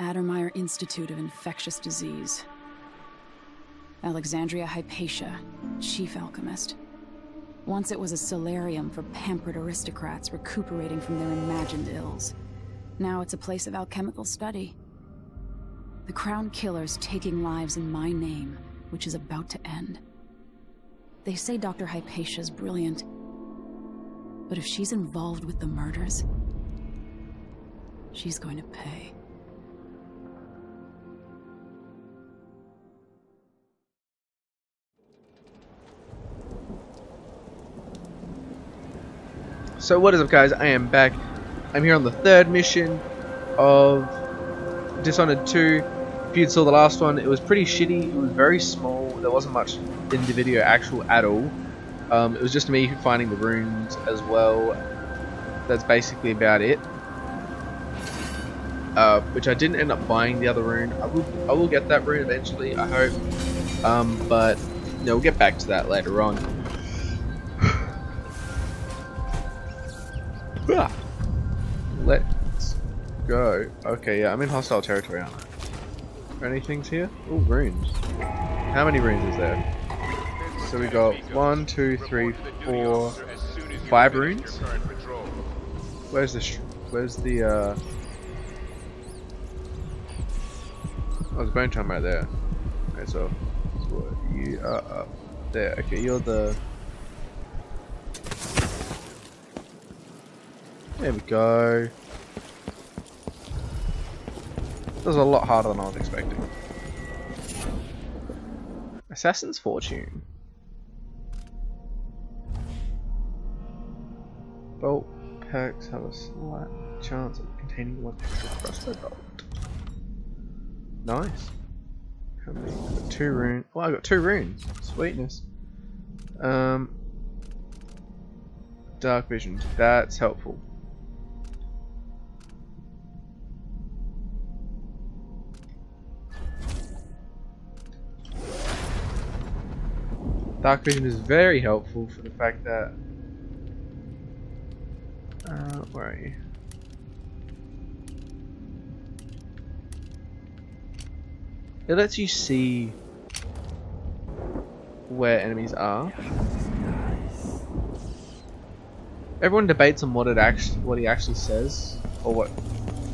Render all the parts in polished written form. Addermire Institute of Infectious Disease. Alexandria Hypatia, chief alchemist. Once it was a solarium for pampered aristocrats recuperating from their imagined ills. Now it's a place of alchemical study. The crown killer's taking lives in my name, which is about to end. They say Dr. Hypatia's brilliant, but if she's involved with the murders, she's going to pay. So what is up, guys? I am back. I'm here on the third mission of Dishonored 2. If you saw the last one, it was pretty shitty. It was very small. There wasn't much in the video at all. It was just me finding the runes as well. That's basically about it. Which I didn't end up buying the other rune. I will get that rune eventually, I hope. But no, we'll get back to that later on. Let's go. Okay, yeah, I'm in hostile territory, aren't I? Are any things here? Ooh, runes. How many runes is there? So we got 5 runes. Where's the oh, there's bone charm right there. Okay, so you are up there. Okay, you're the... There we go. That was a lot harder than I was expecting. Assassin's Fortune. Bolt perks have a slight chance of containing one extra crossbow bolt. Nice. How many? I've got 2 runes. Oh, I got 2 runes. Sweetness. Dark Vision. That's helpful. Dark Vision is very helpful for the fact that... where are you? It lets you see where enemies are. Everyone debates on what he actually says, or what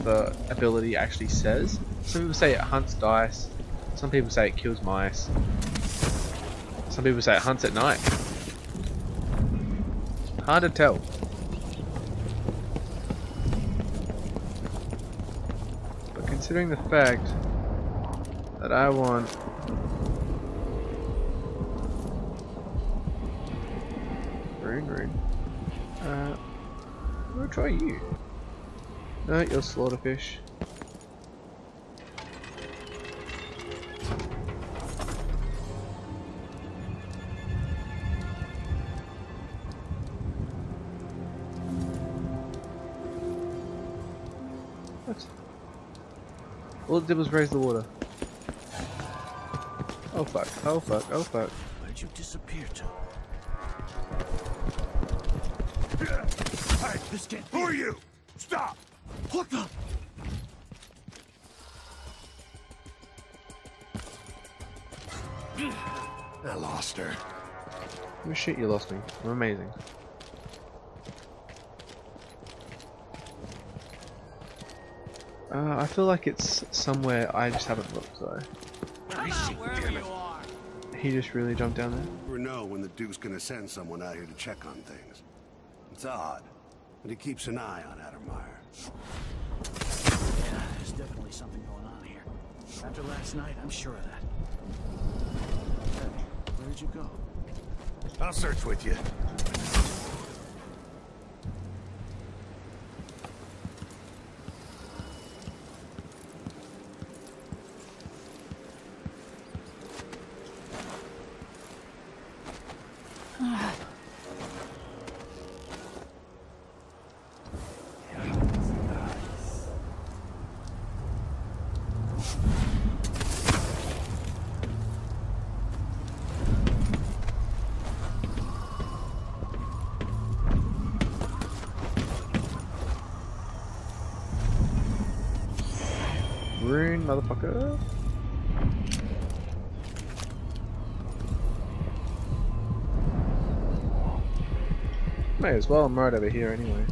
the ability actually says. Some people say it hunts dice, some people say it kills mice. Some people say it hunts at night. Hard to tell. But considering the fact that I want... Rune. I'm gonna try you. No, you're Slaughterfish. All it did was raise the water. Oh fuck, oh fuck, oh fuck. Where'd you disappear to? Hey, this can't be. Who are you? Stop! What the? I lost her. Oh shit, you lost me. You're amazing. I feel like it's somewhere I just haven't looked though. He just really jumped down there. You never know when the Duke's gonna send someone out here to check on things. It's odd, but he keeps an eye on Adamar. Yeah, there's definitely something going on here. After last night, I'm sure of that. Hey, where did you go? I'll search with you. rune, motherfucker. May as well, I'm right over here anyway.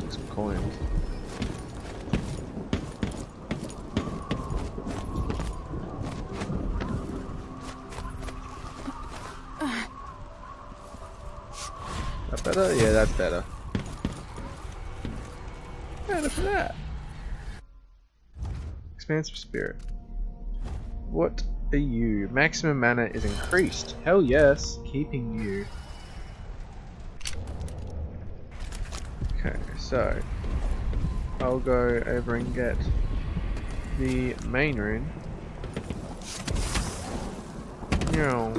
Take some coins. That better? Yeah, that's better. Hey, look at that! Expansive spirit. What are you? Maximum mana is increased. Hell yes, keeping you. Okay, so I'll go over and get the main rune. No.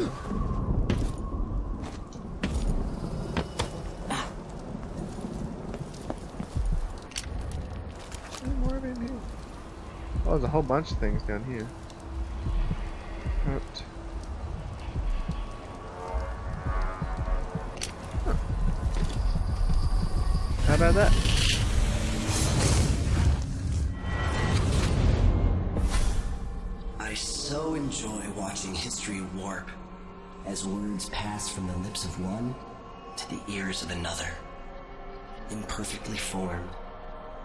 Oh, there's a whole bunch of things down here. Right. Huh. How about that? I so enjoy watching history warp as words pass from the lips of one to the ears of another. Imperfectly formed,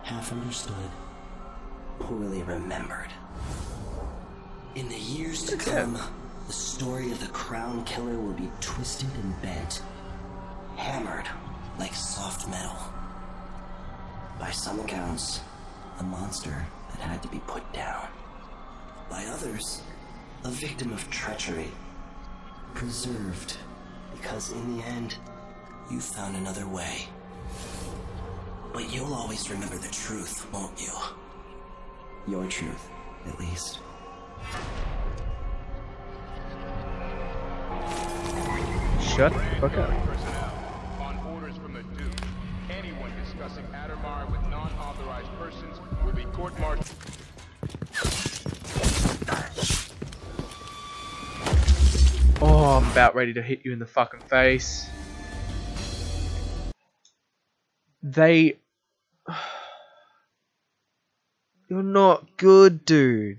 half understood, poorly remembered. In the years to come, the story of the Crown Killer will be twisted and bent, hammered like soft metal. By some accounts, a monster that had to be put down. By others, a victim of treachery, preserved because in the end, you found another way. But you'll always remember the truth, won't you? Your truth, at least. Shut the fuck up. On orders from the Duke, anyone discussing Addermire with non-authorized persons will be court-martialed. Oh, I'm about ready to hit you in the fucking face. They... You're not good, dude.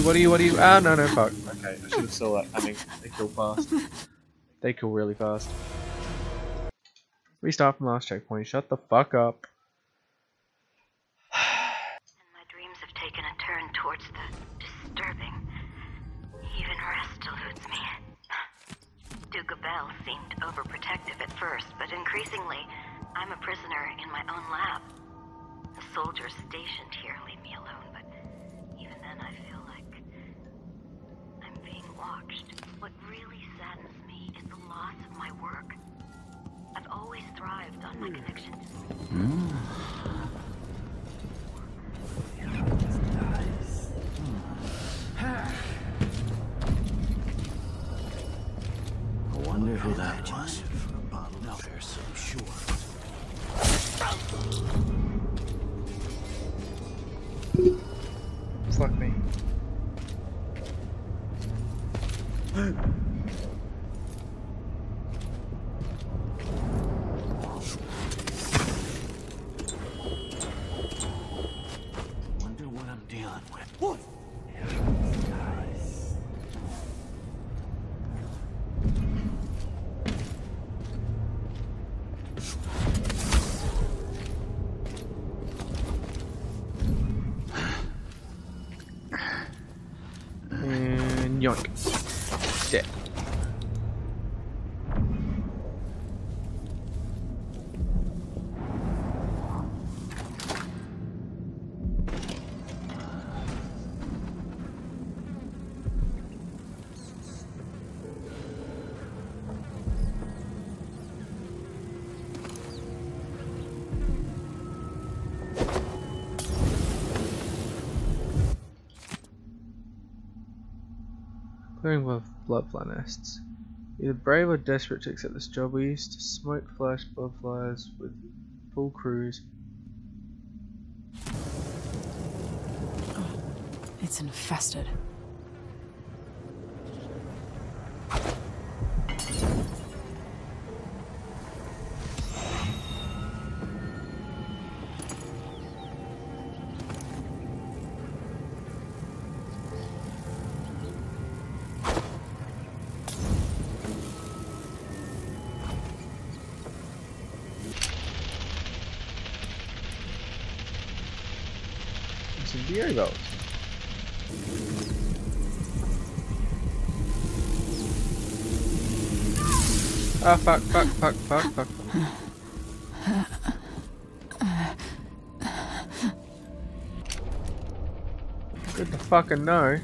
What are you? Ah, no, fuck. Okay, I should have saw that. I mean, they kill fast. They kill really fast. Restart from last checkpoint. Shut the fuck up. And my dreams have taken a turn towards the disturbing. Even rest eludes me. Dugabelle seemed overprotective at first, but increasingly, I'm a prisoner in my own lab. The soldiers stationed here leave me alone, but even then I feel like I'm being watched. What really saddens me is the loss of my work. I've always thrived on my connections. Wonder who that was. No, they're so sure. It's like me. Wonder what I'm dealing with. What? Clearing bloodfly nests. Either brave or desperate to accept this job, we used to smoke flash bloodflies with full crews. It's infested. Oh, fuck, fuck, fuck, fuck, fuck. Good to fucking know.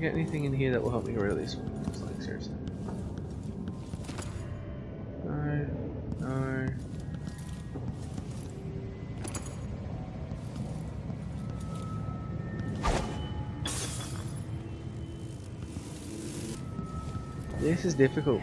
Get anything in here that will help me release one? It's like, seriously. No, no. This is difficult.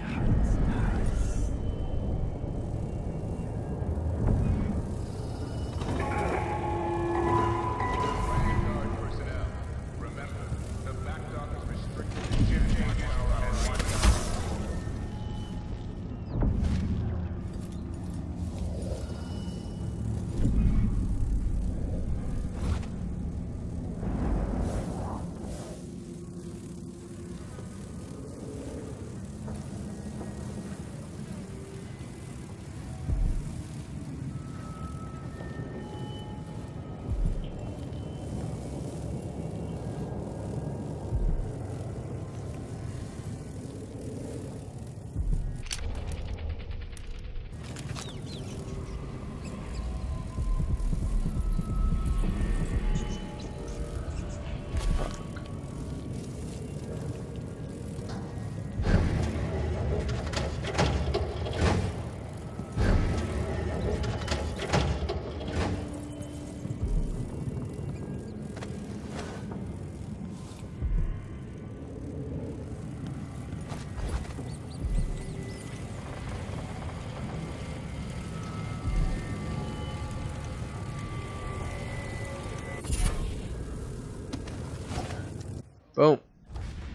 Boom!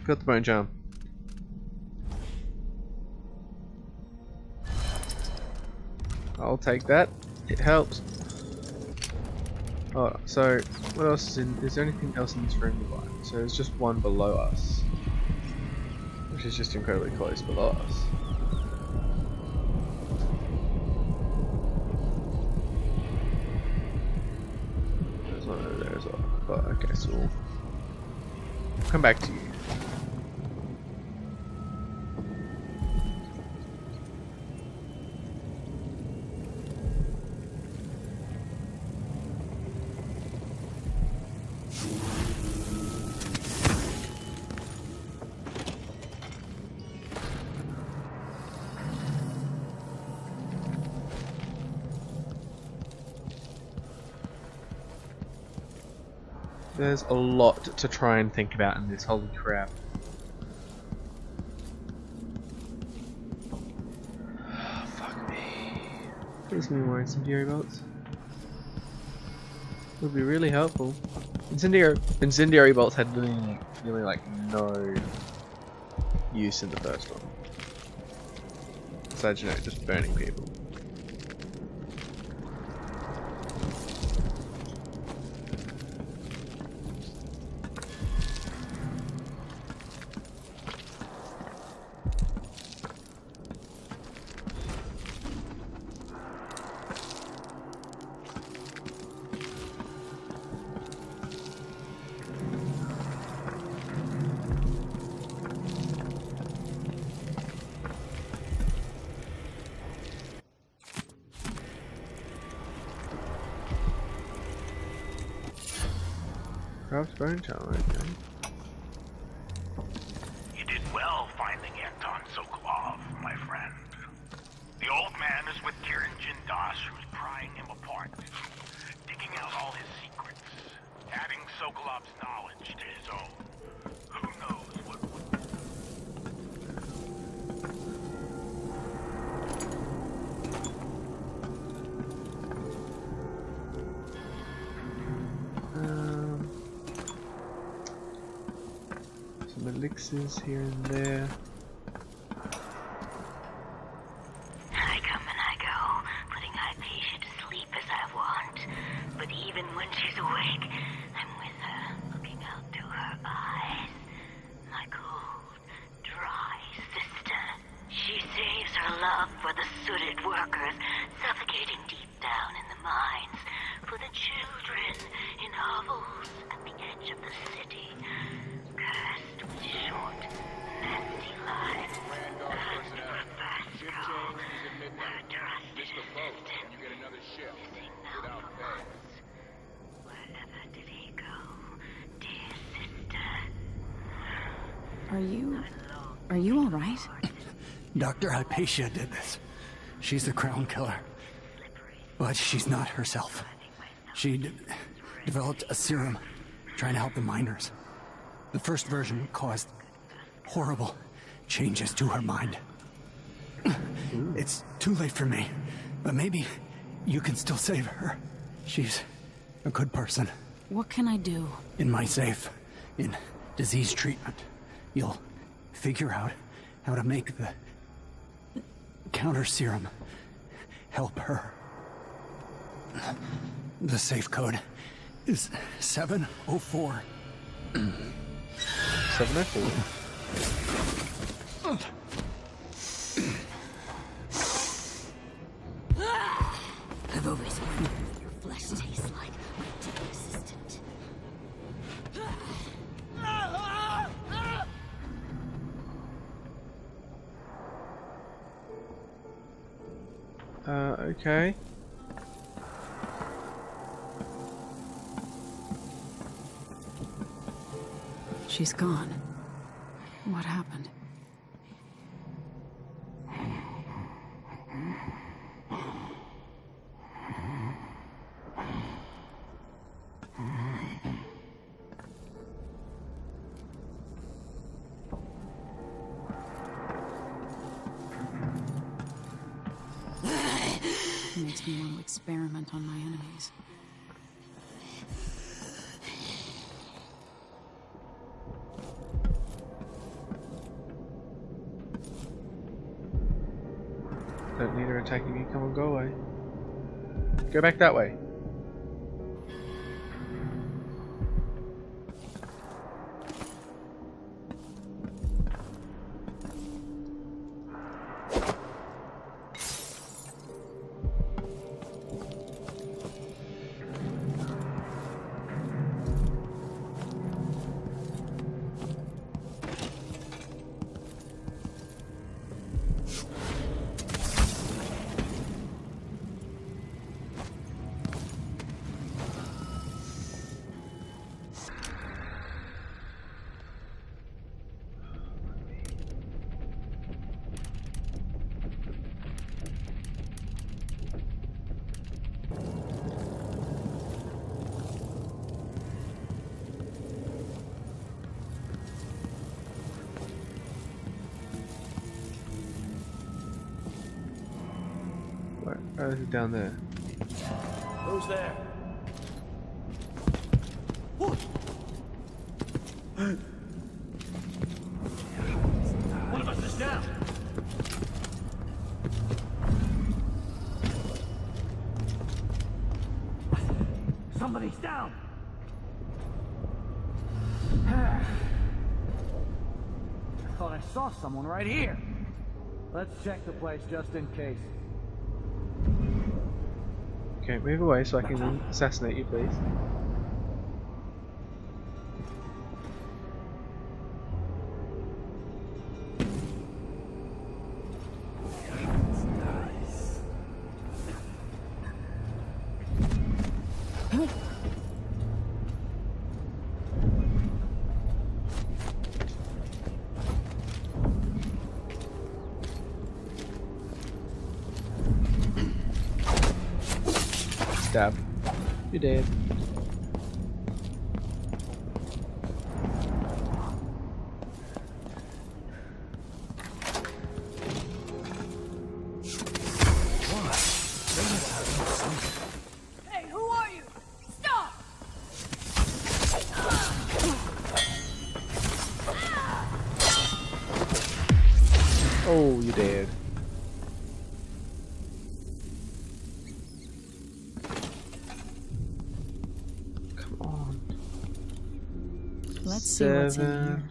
Got the bone charm. I'll take that. It helps. Alright, so what else is in? Is there anything else in this room nearby? So there's just one below us, which is just incredibly close below us. There's one over there as well. But okay, so we'll come back to you. There's a lot to try and think about in this, holy crap. Oh, fuck me. Please give me more incendiary bolts. It would be really helpful. Incendiary bolts had really like no use in the first one. Besides, you know, just burning people. Sokolov's bone channel, okay. You did well finding Anton Sokolov, my friend. The old man is with Kirin Jindosh, who's prying him apart, digging out all his secrets, adding Sokolov's knowledge to his own. Who knows what would... some elixirs here and there. Are you all right? Dr. Hypatia did this. She's the crown killer. But she's not herself. She developed a serum trying to help the miners. The first version caused horrible changes to her mind. It's too late for me, but maybe you can still save her. She's a good person. What can I do? In my safe, in disease treatment, you'll figure out how to make the counter serum help her. The safe code is 704. 704. I've always wondered what your flesh tastes like. Okay. She's gone. What happened? Experiment on my enemies. Don't need her attacking you. Come on, go away. Go back that way. Oh, this is down there. Who's there? One of us is down. Somebody's down. I thought I saw someone right here. Let's check the place just in case. Okay, move away so I can assassinate you, please. step. You did. Let's see what's in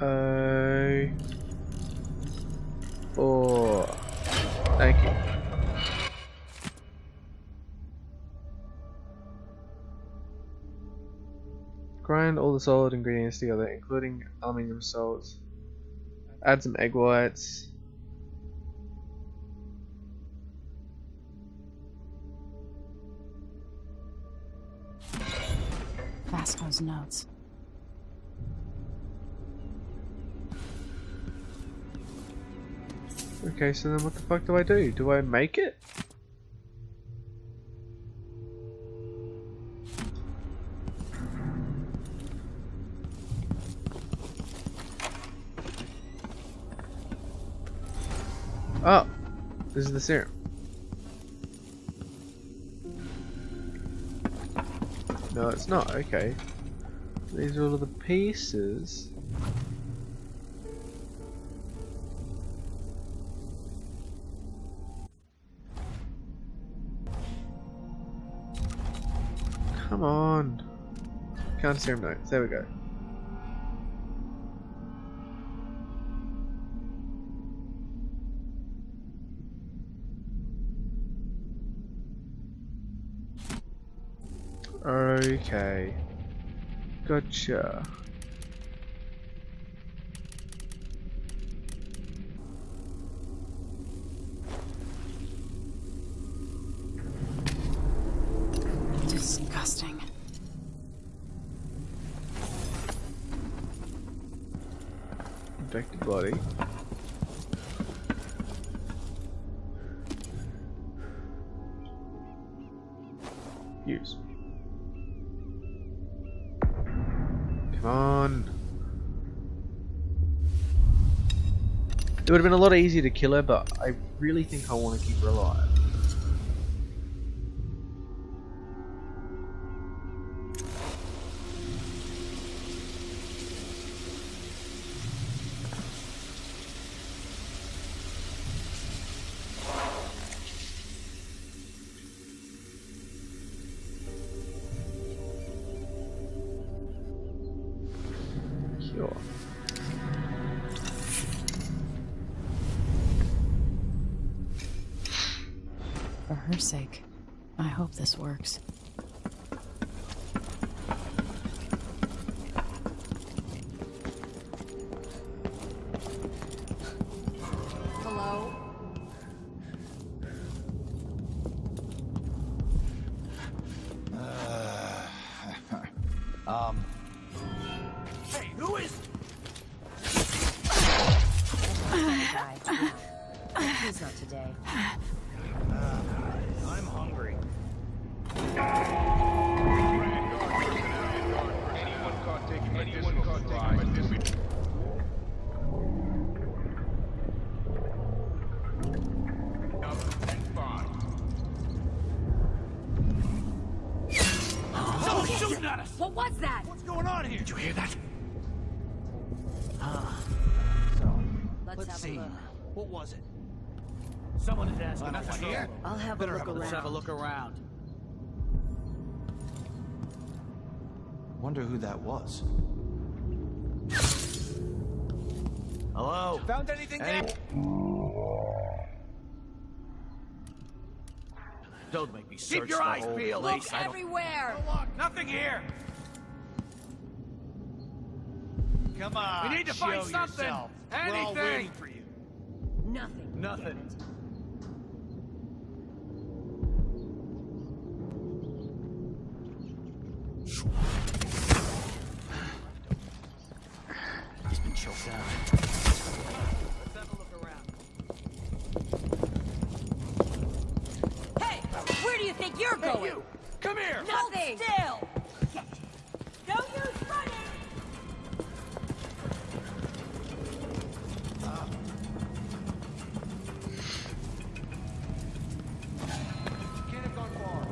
here. 4. Thank you. Grind all the solid ingredients together, including aluminium salts. Add some egg whites. Vasco's notes. Okay, so then what the fuck do I do? Do I make it? Oh, this is the serum. No, it's not. Okay. These are all of the pieces. Come on. Can't serum notes. There we go. Okay, gotcha. Disgusting. Infected body. Use. On. It would have been a lot easier to kill her, but I really think I want to keep her alive. For her sake, I hope this works. Hello? Hey, who is? Please not today. I'm hungry. Anyone caught taking my discipline. Someone shooting at us! What was that? What's going on here? Did you hear that? So let's see. What was it? Someone is asking us here. I'll have a look around. Let's have a look around. Wonder who that was. Hello? Found anything there? Don't make me search. Keep your eyes peeled. Look everywhere. Nothing here. Come on. We need to find something. Yourself. Anything. We're all waiting for you. Nothing. Nothing. He's been choked out. Let's have a look around. Hey, where do you you're going. Hey, you. Come here. Nothing. Hold still. No use running. Can't have gone far.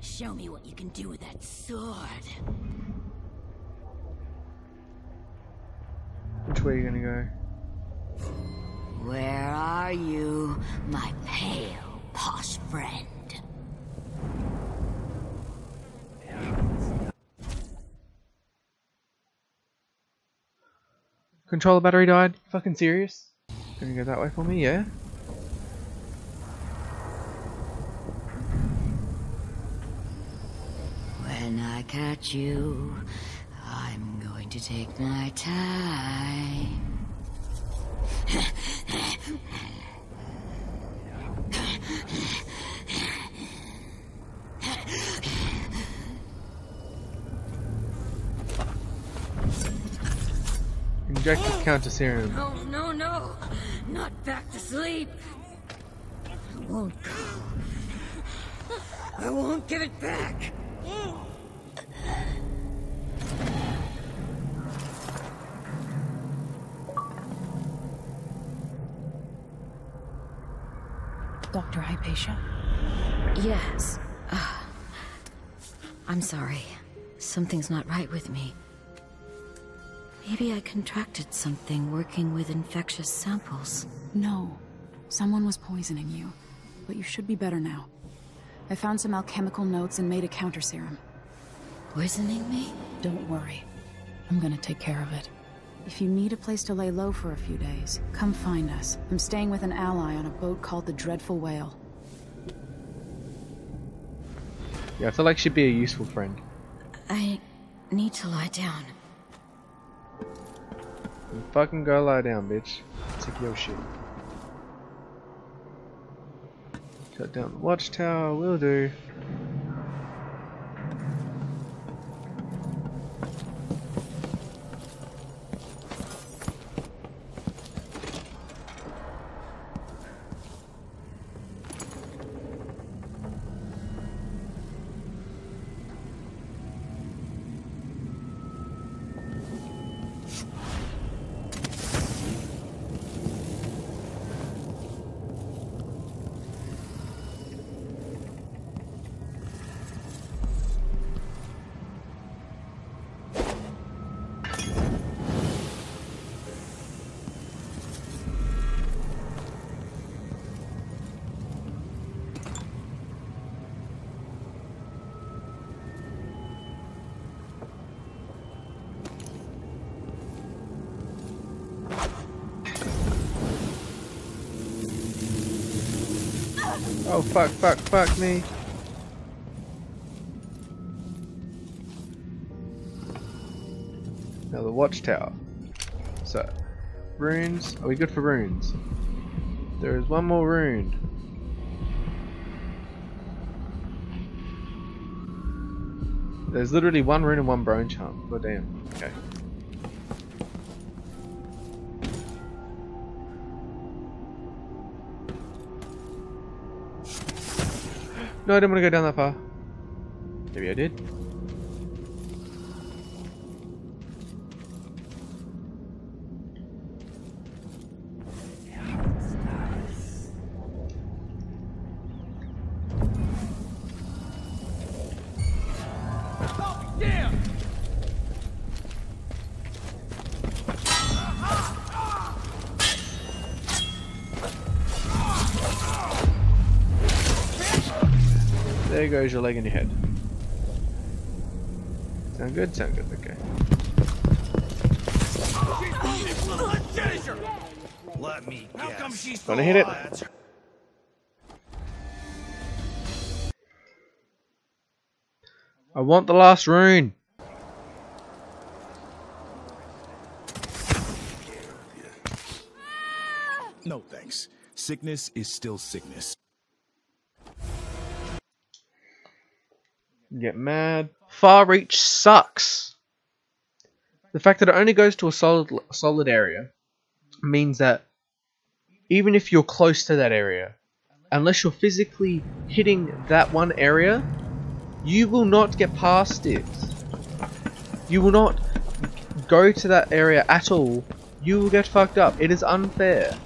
Show me what you can do with that sword. Which way are you gonna go? Where are you, my pale, posh friend? Controller battery died? Fucking serious? Gonna go that way for me, yeah? Catch you. I'm going to take my time. Inject the counter serum. No, no, no. Not back to sleep. I won't go. I won't give it back. Dr. Hypatia? Yes. I'm sorry. Something's not right with me. Maybe I contracted something working with infectious samples. No. Someone was poisoning you. But you should be better now. I found some alchemical notes and made a counter serum. Poisoning me? Don't worry. I'm gonna take care of it. If you need a place to lay low for a few days, come find us. I'm staying with an ally on a boat called the Dreadful Whale. Yeah, I feel like she'd be a useful friend. I need to lie down. You fucking go lie down, bitch. Take your shit. Shut down the watchtower, will do. Oh fuck, fuck, fuck me. Now the watchtower. So, runes. Are we good for runes? There is one more rune. There's literally one rune and one bone charm. God damn. Okay. No, I didn't want to go down that far. Maybe I did. There goes your leg and your head. Sound good? Sound good, okay. Let me guess. How come she's gonna hit it? I want the last rune. No thanks. Sickness is still sickness. Get mad. Far Reach sucks. The fact that it only goes to a solid area means that even if you're close to that area, unless you're physically hitting that one area, you will not get past it. You will not go to that area at all. You will get fucked up. It is unfair.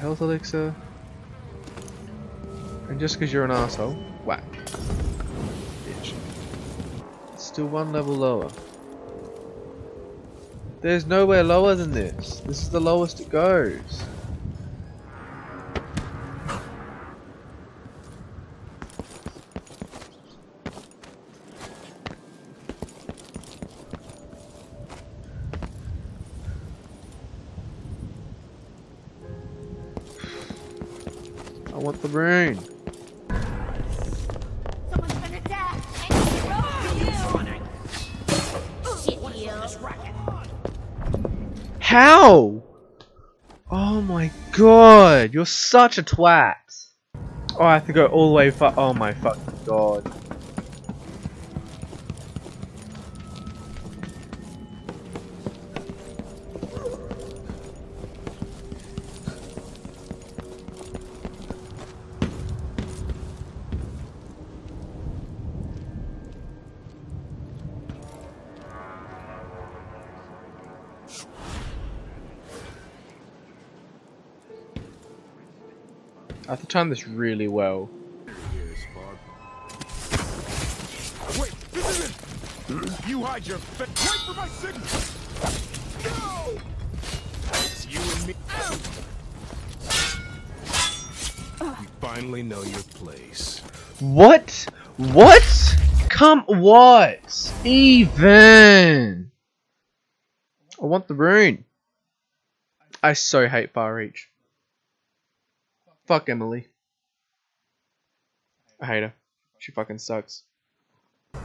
Health elixir, and just because you're an arsehole, whack. Bitch. It's still one level lower. There's nowhere lower than this. This is the lowest it goes. Want the rune. Someone's gonna die. How? Oh my god, you're such a twat. Oh, I have to go all the way for. Oh my fucking god. I have to time this really well. Wait, this is it. You hide your face. Wait for my signal. No. It's you and me. You finally know your place. What? What? What? Even. I want the rune. I so hate Far Reach. Fuck Emily. I hate her. She fucking sucks. If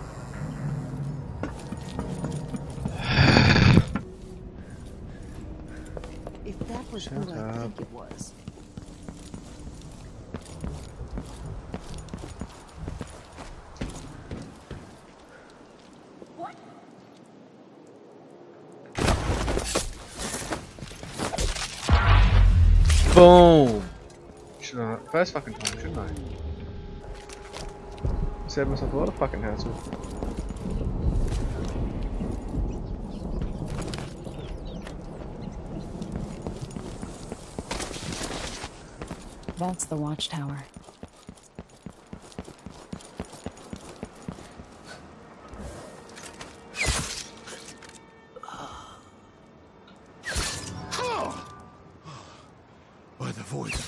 that was who I think it was. What? Boom. First fucking time, shouldn't I? Saved myself a lot of fucking hassle. That's the watchtower. By the voice.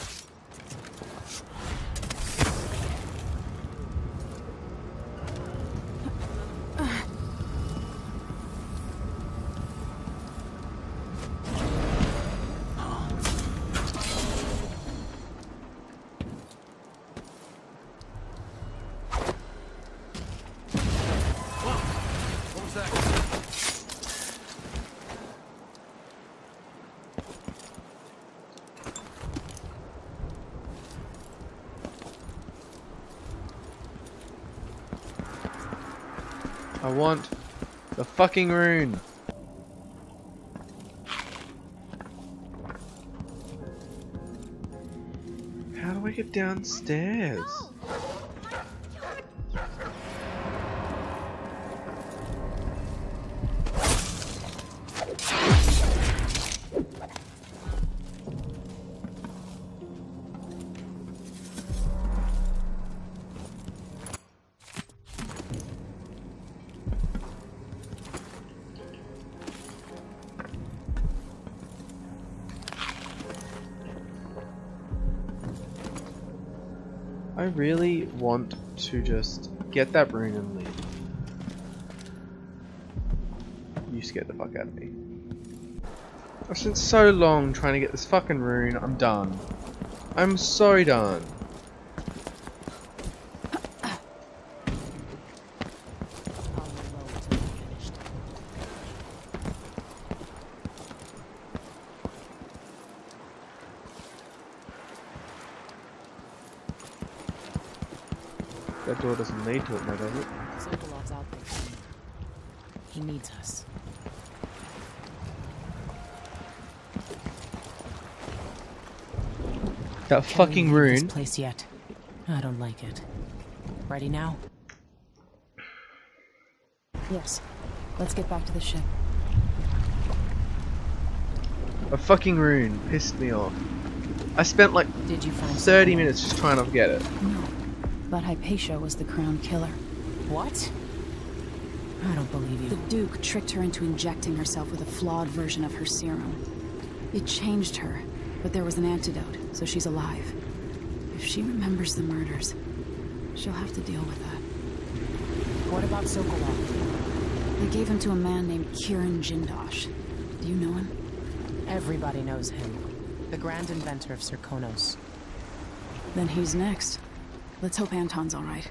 I want the fucking rune. How do I get downstairs? I really want to just get that rune and leave. You scared the fuck out of me. I've spent so long trying to get this fucking rune. I'm done. I'm so done. That door doesn't lead to it, no, does it? Sokolov's out there. He needs us. That fucking rune. This place yet? I don't like it. Ready now? Yes. Let's get back to the ship. A fucking rune pissed me off. I spent like 30 minutes just trying to get it. No. But Hypatia was the crown killer. What? I don't believe you. The Duke tricked her into injecting herself with a flawed version of her serum. It changed her, but there was an antidote, so she's alive. If she remembers the murders, she'll have to deal with that. What about Sokolov? They gave him to a man named Kirin Jindosh. Do you know him? Everybody knows him. The grand inventor of Serkonos. Then he's next. Let's hope Anton's all right.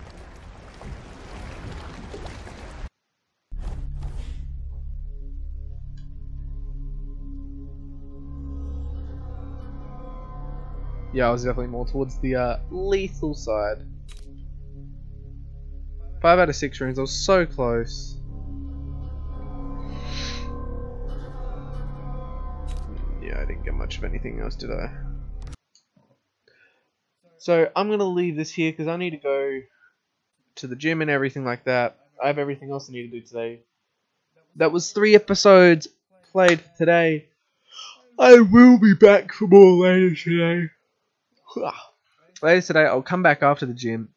Yeah, I was definitely more towards the lethal side. 5 out of 6 runes, I was so close. Yeah, I didn't get much of anything else, did I? So I'm going to leave this here because I need to go to the gym and everything like that. I have everything else I need to do today. That was 3 episodes played for today. I will be back for more later today. Later today I'll come back after the gym.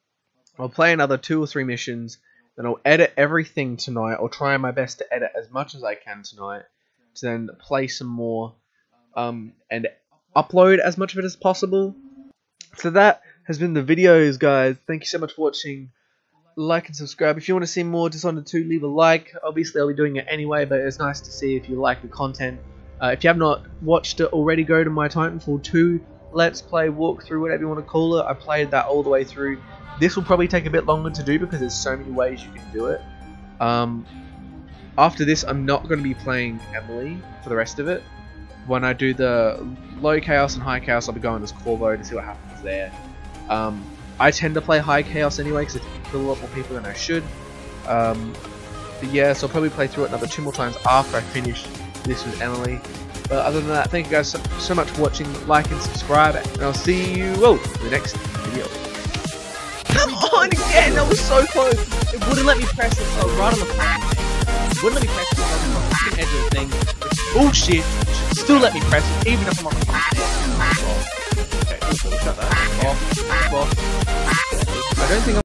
I'll play another 2 or 3 missions. Then I'll edit everything tonight. I'll try my best to edit as much as I can tonight. To then play some more and upload as much of it as possible. So that has been the videos, guys. Thank you so much for watching. Like and subscribe. If you want to see more Dishonored 2, leave a like. Obviously, I'll be doing it anyway, but it's nice to see if you like the content. If you have not watched it already, go to my Titanfall 2 Let's Play walkthrough, whatever you want to call it. I played that all the way through. This will probably take a bit longer to do because there's so many ways you can do it. After this, I'm not going to be playing Emily for the rest of it. When I do the low chaos and high chaos, I'll be going as Corvo to see what happens there. I tend to play high chaos anyway because I kill a lot more people than I should. But yeah, so I'll probably play through it another 2 more times after I finish this with Emily. But other than that, thank you guys so much for watching. Like and subscribe, and I'll see you all in the next video. Come on again! That was so close! It wouldn't let me press it. Oh, right on the back. It wouldn't let me press it on the fucking edge of the thing. It's bullshit. Still let me press it, even if I'm on the platform. Okay, shut that off. I don't think I'm